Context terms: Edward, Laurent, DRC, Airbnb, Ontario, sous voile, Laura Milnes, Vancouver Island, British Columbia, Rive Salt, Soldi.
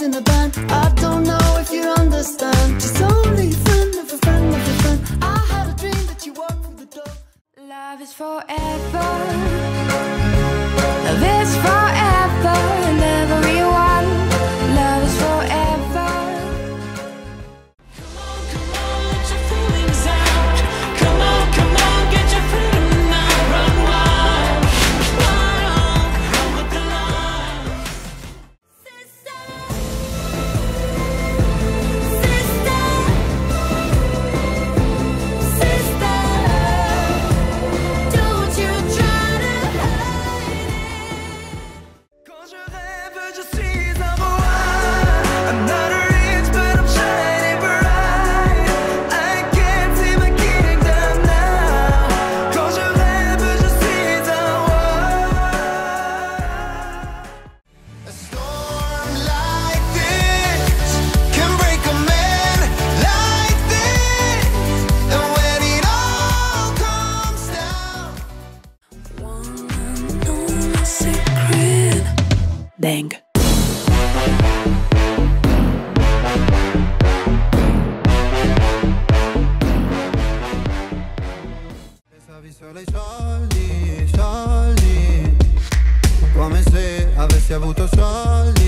boys in the band. I don't know if you understand. She's only a friend of a friend of a friend. I had a dream that you walked through the door. Love is forever. Love is forever and everyone. Love is forever. Come on, come on, let your feelings out. Come on, come on, get your freedom now. Run wild, run on, run with the love. Sister, sister, sister, don't you try to hide it. Quand je rêve, je suis un bois. I'm not rich, but I'm shining bright. I can't see my kingdom now. Quand je rêve, je suis un roi. A storm like this can break a man like this. And when it all comes down. One and only secret. Dang. Sa vie sur les soldi, soldi. Come se avessi avuto soldi.